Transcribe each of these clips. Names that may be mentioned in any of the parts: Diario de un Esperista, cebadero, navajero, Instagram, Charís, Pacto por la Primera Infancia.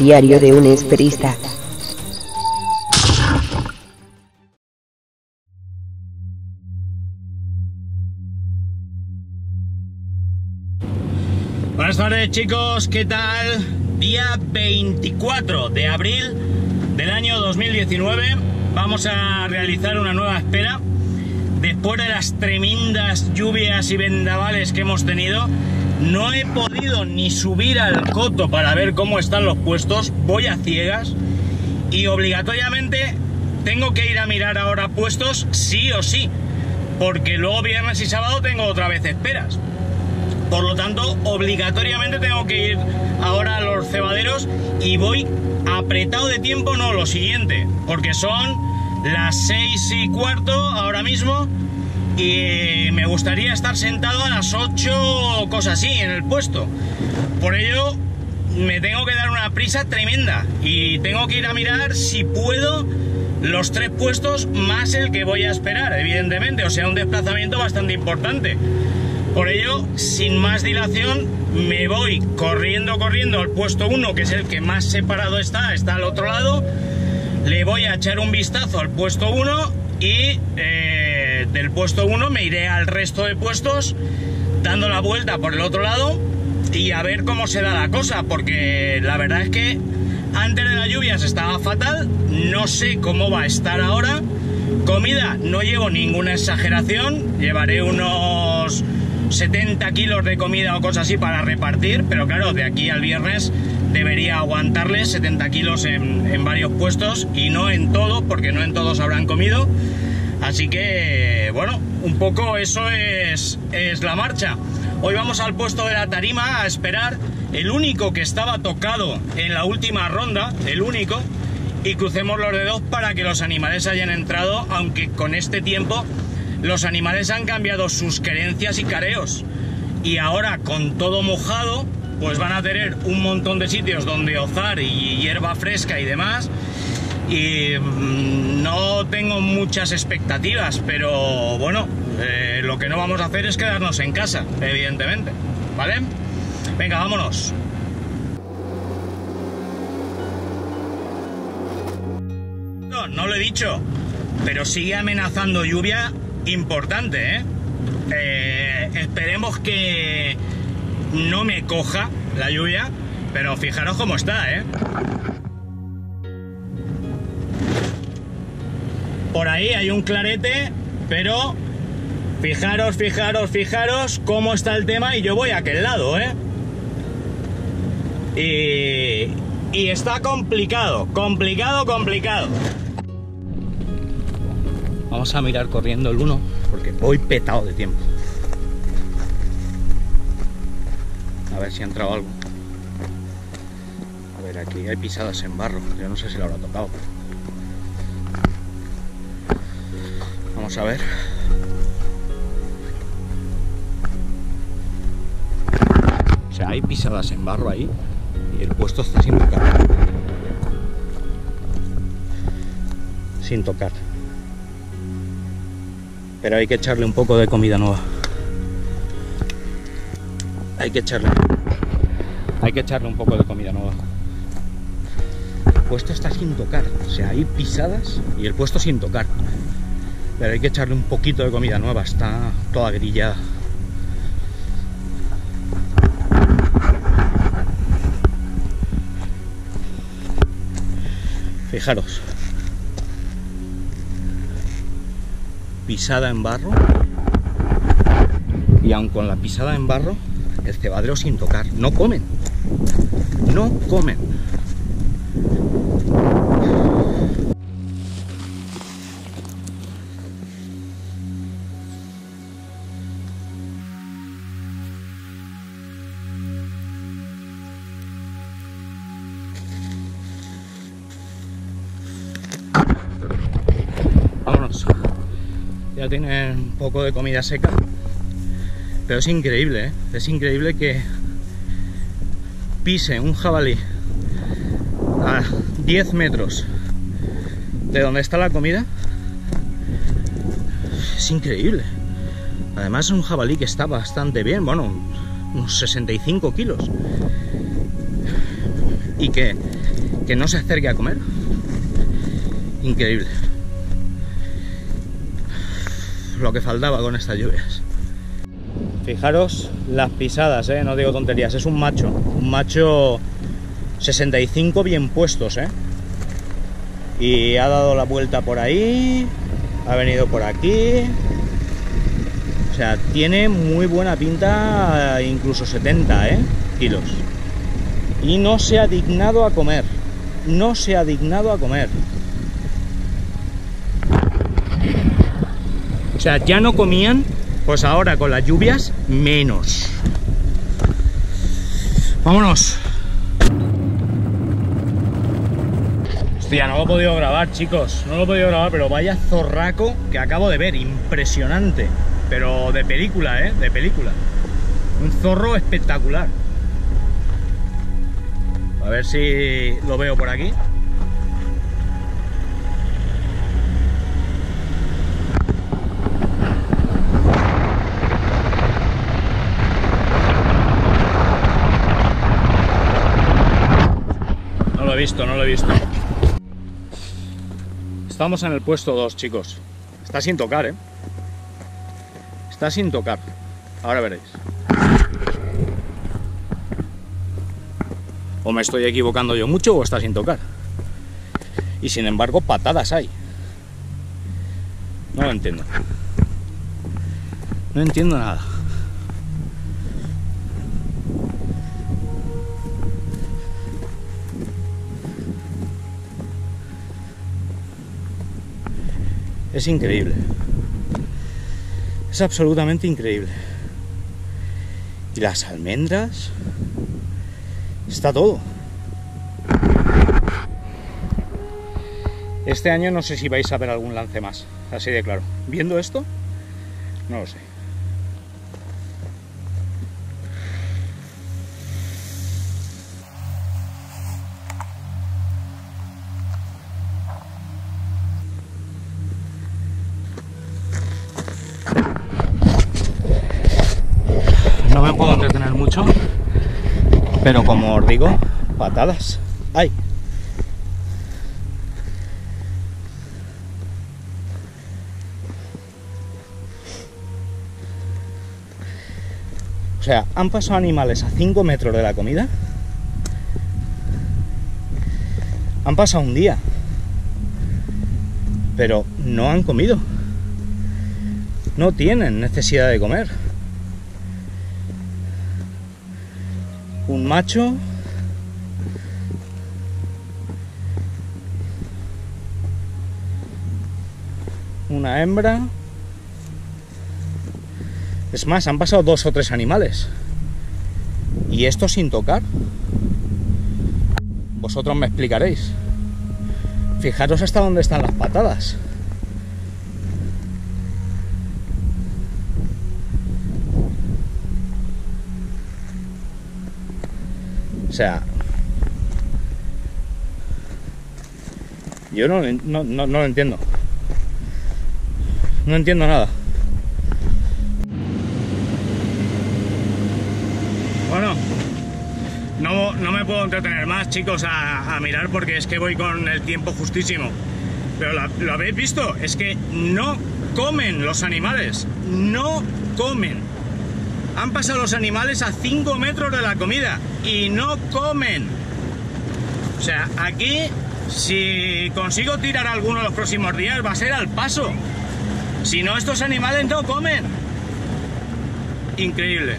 Diario de un Esperista. Buenas tardes, chicos, ¿qué tal? Día 24 de abril del año 2019. Vamos a realizar una nueva espera después de las tremendas lluvias y vendavales que hemos tenido. No he podido ni subir al coto para ver cómo están los puestos, voy a ciegas y obligatoriamente tengo que ir a mirar ahora puestos sí o sí, porque luego viernes y sábado tengo otra vez esperas. Por lo tanto, obligatoriamente tengo que ir ahora a los cebaderos y voy apretado de tiempo, no, lo siguiente, porque son las 6:15 ahora mismo. Y me gustaría estar sentado a las 8 o cosas así en el puesto. Por ello me tengo que dar una prisa tremenda y tengo que ir a mirar si puedo los 3 puestos más el que voy a esperar, evidentemente, o sea, un desplazamiento bastante importante. Por ello, sin más dilación, me voy corriendo al puesto 1, que es el que más separado está al otro lado. Le voy a echar un vistazo al puesto 1 y del puesto 1 me iré al resto de puestos dando la vuelta por el otro lado y a ver cómo se da la cosa, porque la verdad es que antes de las lluvias estaba fatal, no sé cómo va a estar ahora. Comida, no llevo ninguna exageración, llevaré unos 70 kilos de comida o cosas así para repartir, pero claro, de aquí al viernes debería aguantarles 70 kilos en varios puestos y no en todos, porque no en todos habrán comido. Así que, bueno, un poco eso es la marcha. Hoy vamos al puesto de la tarima a esperar, el único que estaba tocado en la última ronda, el único, y crucemos los dedos para que los animales hayan entrado, aunque con este tiempo los animales han cambiado sus querencias y careos. Y ahora, con todo mojado, pues van a tener un montón de sitios donde ozar y hierba fresca y demás. Y no tengo muchas expectativas, pero bueno, lo que no vamos a hacer es quedarnos en casa, evidentemente, ¿vale? Venga, vámonos. No lo he dicho, pero sigue amenazando lluvia importante, ¿eh? Esperemos que no me coja la lluvia, pero fijaros cómo está, ¿eh? Por ahí hay un clarete, pero fijaros cómo está el tema, y yo voy a aquel lado, ¿eh? Y está complicado. Vamos a mirar corriendo el 1, porque voy petado de tiempo. A ver si ha entrado algo. A ver, aquí hay pisadas en barro, yo no sé si lo habrá tocado. Vamos a ver. O sea, hay pisadas en barro ahí y el puesto está sin tocar. Pero hay que echarle un poco de comida nueva. Hay que echarle un poco de comida nueva. El puesto está sin tocar. O sea, hay pisadas y el puesto sin tocar. Pero hay que echarle un poquito de comida nueva, está toda grillada. Fijaros. Pisada en barro. Y aun con la pisada en barro, el cebadero sin tocar. No comen. No comen. Ya tienen un poco de comida seca, pero es increíble, ¿eh? Es increíble que pise un jabalí a 10 metros de donde está la comida. Es increíble. Además es un jabalí que está bastante bien, bueno, unos 65 kilos, y que que no se acerque a comer. Increíble. Lo que faltaba con estas lluvias. Fijaros las pisadas, no digo tonterías, es un macho 65 bien puestos, y ha dado la vuelta por ahí, ha venido por aquí, o sea, tiene muy buena pinta, incluso 70 kilos, y no se ha dignado a comer, o sea, ya no comían. Pues ahora con las lluvias, menos. Vámonos. Hostia, no lo he podido grabar, chicos. No lo he podido grabar, pero vaya zorraco que acabo de ver. Impresionante. Pero de película, de película. Un zorro espectacular. A ver si lo veo por aquí. No lo he visto. Estamos en el puesto 2, chicos. Está sin tocar, Está sin tocar. Ahora veréis. O me estoy equivocando yo mucho o está sin tocar. Y sin embargo, patadas hay. No lo entiendo. No entiendo nada. Es increíble. Es absolutamente increíble. Y las almendras... Está todo. Este año no sé si vais a ver algún lance más. Así de claro. Viendo esto, no lo sé. Pero como os digo, patadas hay. O sea, han pasado animales a 5 metros de la comida. Han pasado un día. Pero no han comido. No tienen necesidad de comer. Un macho una hembra, es más, han pasado 2 o 3 animales y esto sin tocar. Vosotros me explicaréis. Fijaros hasta dónde están las patadas. O sea, yo no lo entiendo. No entiendo nada. Bueno, no me puedo entretener más, chicos, a mirar, porque es que voy con el tiempo justísimo. Pero lo habéis visto, es que no comen los animales. No comen. Han pasado los animales a 5 metros de la comida y no comen. O sea, aquí, si consigo tirar alguno los próximos días, va a ser al paso. Si no, estos animales no comen. Increíble.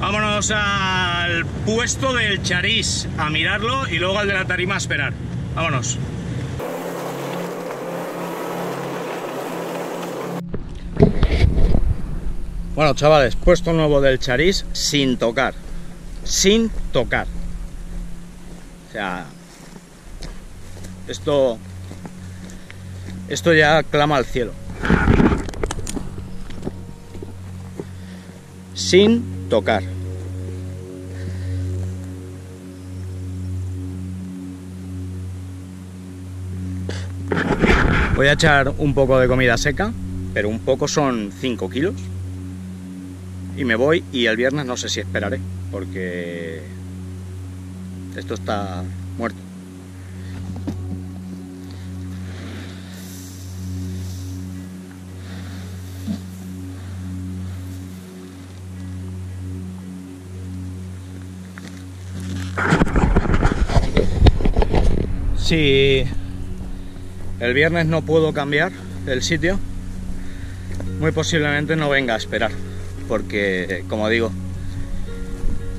Vámonos al puesto del Charís a mirarlo y luego al de la tarima a esperar. Vámonos. Bueno, chavales, puesto nuevo del Charís sin tocar. Sin tocar. O sea, esto ya clama al cielo. Sin tocar. Voy a echar un poco de comida seca, pero un poco son 5 kilos. Y me voy, y el viernes no sé si esperaré, porque esto está muerto. Si el viernes no puedo cambiar el sitio, muy posiblemente no venga a esperar, porque, como digo,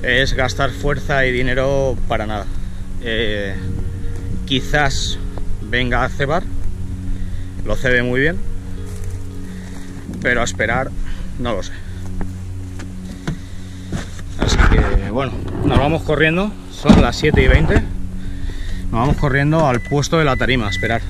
es gastar fuerza y dinero para nada. Quizás venga a cebar, lo cede muy bien, pero a esperar no lo sé. Así que bueno, nos vamos corriendo, son las 7:20, nos vamos corriendo al puesto de la tarima a esperar.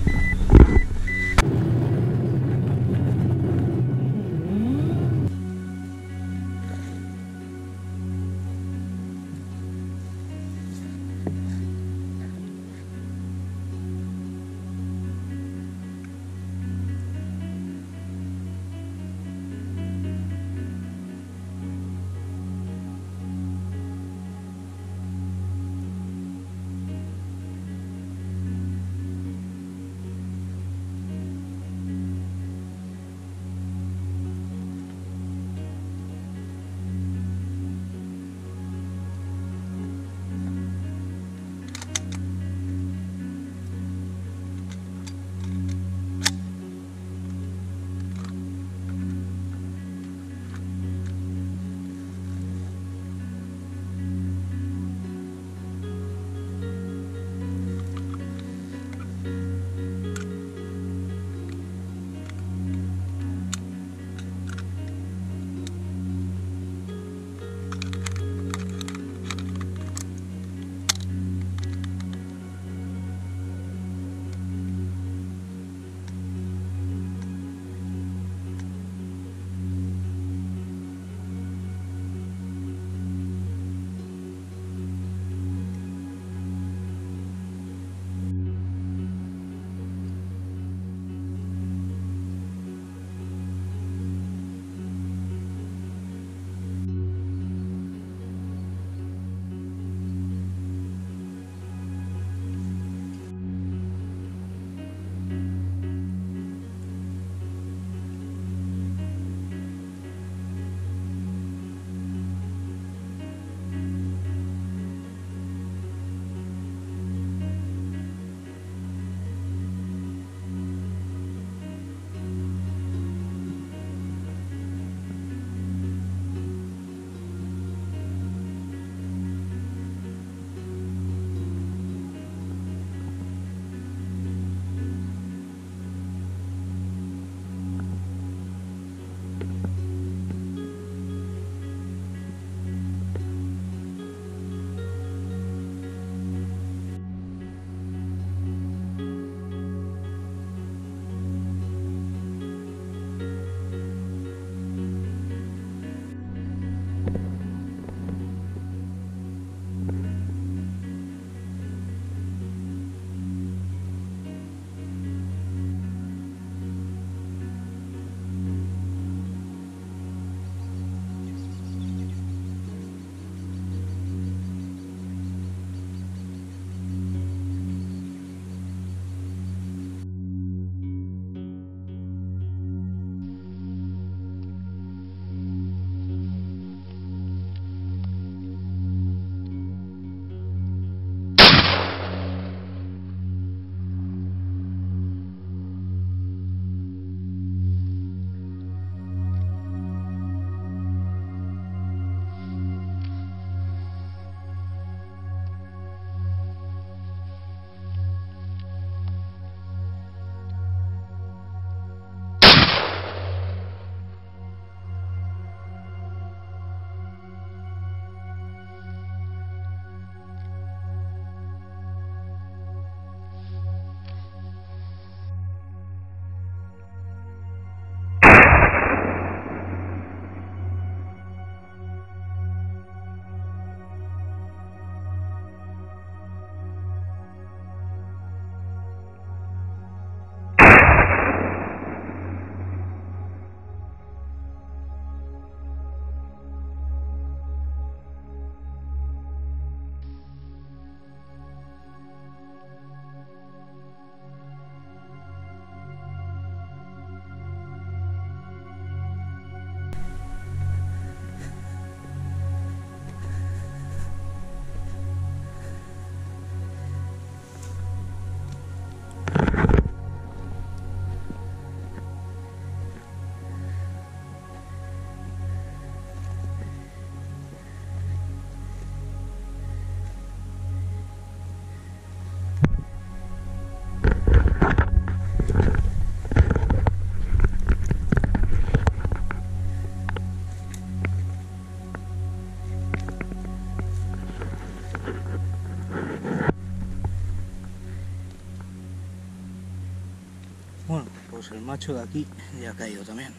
el macho de aquí ya ha caído también.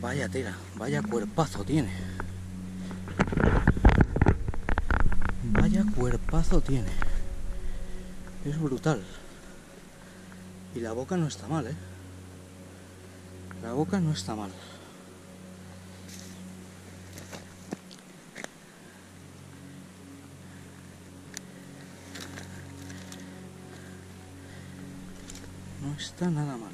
Vaya tela, vaya cuerpazo tiene. Vaya cuerpazo tiene. Es brutal. Y la boca no está mal, ¿eh? La boca no está mal. No está nada mal.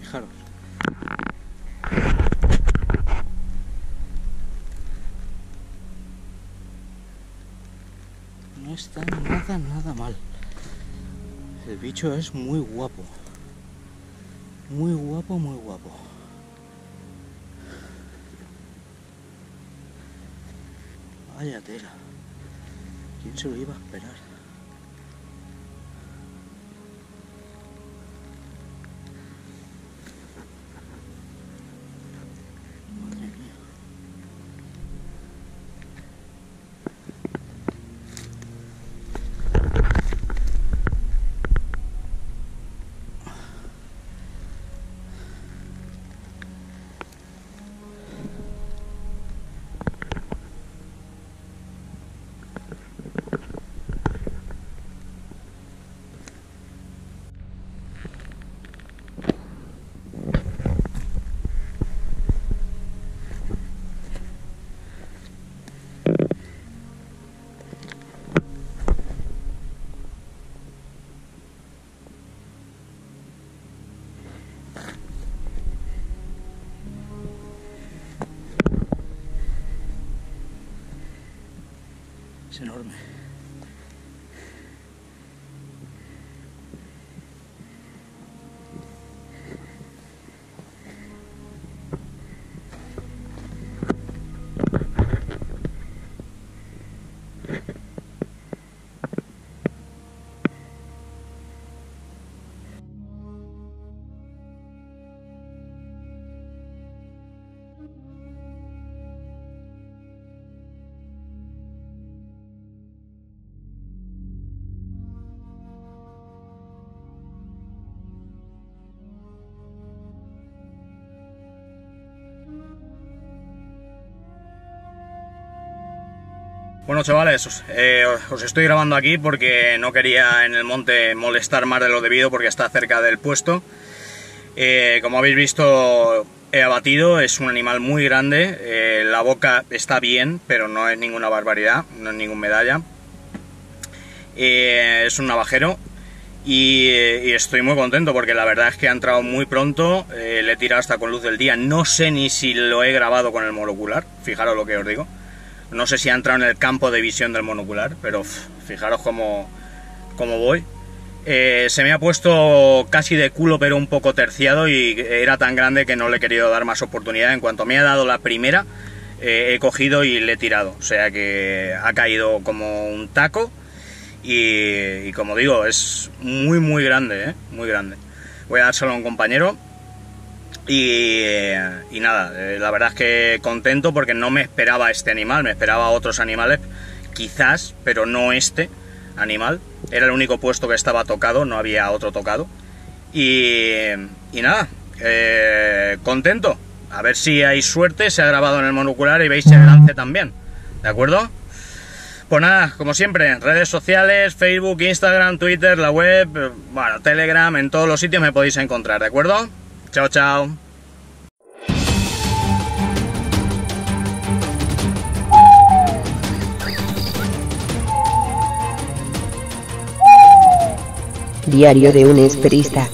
Fijaros. No está nada mal. El bicho es muy guapo. Muy guapo, muy guapo. Vaya tela, ¿quién se lo iba a esperar? Madre mía. Es enorme. Bueno, chavales, os estoy grabando aquí porque no quería en el monte molestar más de lo debido porque está cerca del puesto. Como habéis visto, he abatido, es un animal muy grande, la boca está bien, pero no es ninguna barbaridad, no es ningún medalla. Es un navajero y estoy muy contento porque la verdad es que ha entrado muy pronto, le he tirado hasta con luz del día, no sé ni si lo he grabado con el monocular, fijaros lo que os digo. No sé si ha entrado en el campo de visión del monocular, pero fijaros cómo voy. Se me ha puesto casi de culo, pero un poco terciado, y era tan grande que no le he querido dar más oportunidad. En cuanto me ha dado la primera, he cogido y le he tirado. O sea que ha caído como un taco y como digo, es muy, muy grande, ¿eh? Muy grande. Voy a dárselo a un compañero. Y nada, la verdad es que contento porque no me esperaba este animal, me esperaba otros animales quizás, pero no este animal. Era el único puesto que estaba tocado, no había otro tocado. Y nada, contento. A ver si hay suerte, se ha grabado en el monocular y veis el lance también, ¿de acuerdo? Pues nada, como siempre, redes sociales, Facebook, Instagram, Twitter, la web, bueno, Telegram, en todos los sitios me podéis encontrar, ¿de acuerdo? Chao, chao. Diario de un Esperista.